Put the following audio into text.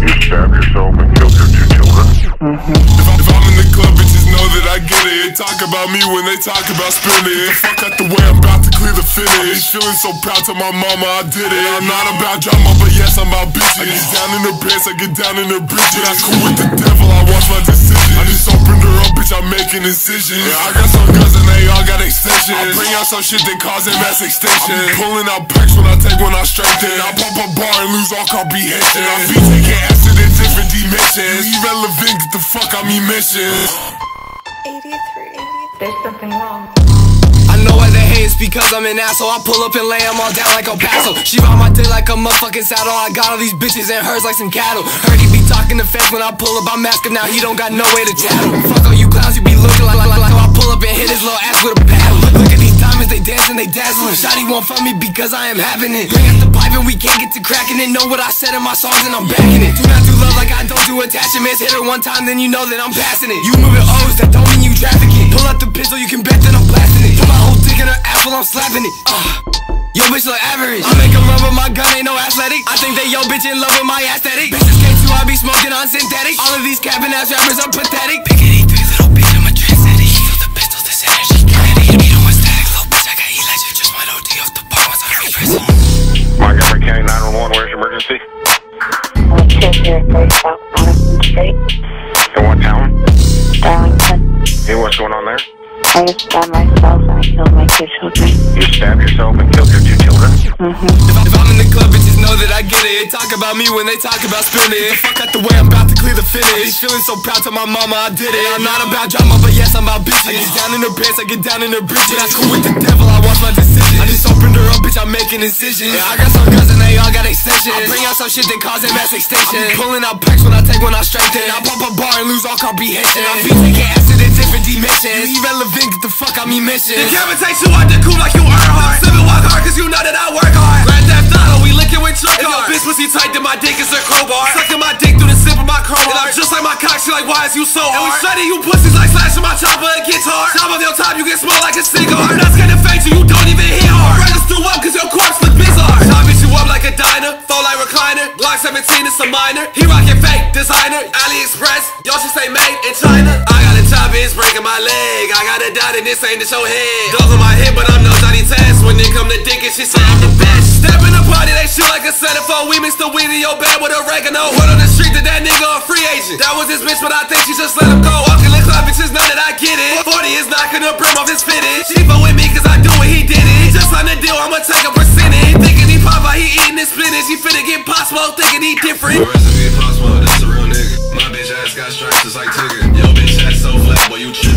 You stab yourself and killed your two children. If I'm in the club, bitches know that I get it. Talk about me when they talk about spinning. Fuck out the way, I'm about to clear the finish. Feeling so proud, to my mama I did it. I'm not about drama, but yes, I'm about bitches. I get down in the pants, I get down in the bridges. I cool with the devil, I watch my decisions. I just opened her up, bitch, I'm making decisions. Yeah, I got some guns and they all got extensions. I bring out some shit that causes mass extinction. I be pulling out packs when I take, when I strengthen. I pop a bar and lose all comprehension. I be taking acid in different dimensions. Irrelevant, get the fuck out me missions. 83, there's something wrong. I know why they hate, it's because I'm an asshole. I pull up and lay them all down like El Paso. She ride my dick like a motherfucking saddle. I got all these bitches and hers like some cattle. Heard he be talking to fans when I pull up, I mask him, now he don't got no way to chattle. Fuck all you clowns, you be looking like how I pull up and hit his little ass with a paddle. Look at these diamonds, they dancing, they dazzling. Shawty won't fuck me because I am having it. Bring out the pipe and we can't get to cracking it. Know what I said in my songs and I'm backing it. Do not do love like I don't do attachments. Hit her one time, then you know that I'm passing it. You moving O's, that don't mean you trafficking. Pull out the pistol, you can bet that I'm blasting it. Put my whole dick in her ass while I'm slapping it. Yo bitch look average. I make 'em love with my gun, ain't no athletic. I think that yo bitch in love with my aesthetic. Bitches K2, I be smoking on synthetic. All of these capping ass rappers are pathetic. Pickety threes, little bitch, I'm a trendsetter. She feel the pistol, this energy kinetic. He don't want static, little bitch, I got electric. Just one OD off the bar once I represent. Montgomery County 911, where's your emergency? I'm killed here at 37th Madison Street. In what town? Darlington. Hey, what's going on there? I just stabbed myself and I killed my two children. You stabbed yourself and killed your two children? If I'm in the club, bitches know that I get it. Talk about me when they talk about spinning. Fuck out the way, I'm about to clear the finish. Feeling so proud, to my mama I did it. I'm not about drama, but yes, I'm about bitches. I get down in her pants, I get down in her bridges. I cool with the devil, I watch my decisions. I just opened her up, bitch, I'm making incisions. Yeah, I got some guns and they all got extensions. I bring out some shit that causes mass extinction. I be pulling out packs when I take, when I strengthen. I pop a bar and lose all comprehension. I be taking acid in different dimensions. You irrelevant, get the fuck out me mission. The camera takes you out the coupe like you Earnhardt. Seven walk hard cause you know that I work hard. Grand Theft Auto, we licking with truck hard. And your bitch pussy tight, then my dick is her crowbar. Sucking my dick through the zip of my crowbar. And I'm just like my cock, she like, why is you so hard? And we shredding you pussies like slashing my chopper, it gets hard. Top of your top, you get small like a cigar. I'm not scared to face you, you don't even hit hard. Brothers threw up cause your corpse look bizarre. I bitch you up like a diner, full like recliner. Block 17 is a minor, he rockin' fake designer. AliExpress, y'all should say made in China. I got a job, it's breaking my leg. I got a doubt and this ain't to show head. Those on my head, but I'm no Johnny Test. When they come to dick and she say I'm the best. Step in the party, they shoot like a centerfold. We mix the weed in your bed with oregano. Word on the street that that nigga a free agent. That was his bitch, but I think she just let him go. Walking in the club, bitches know that I get it. 40 is knocking the brim off his fitted. She fuck with me cause I do what he did it. He just signed the deal, I'ma take a percentage. Thinking he Popeye, he eating his spinach. He finna get pot smoke, thinking he different. The recipe is pot smoke, that's a real nigga. My bitch ass got stripes just like Tigger. Yo bitch ass so flat, boy you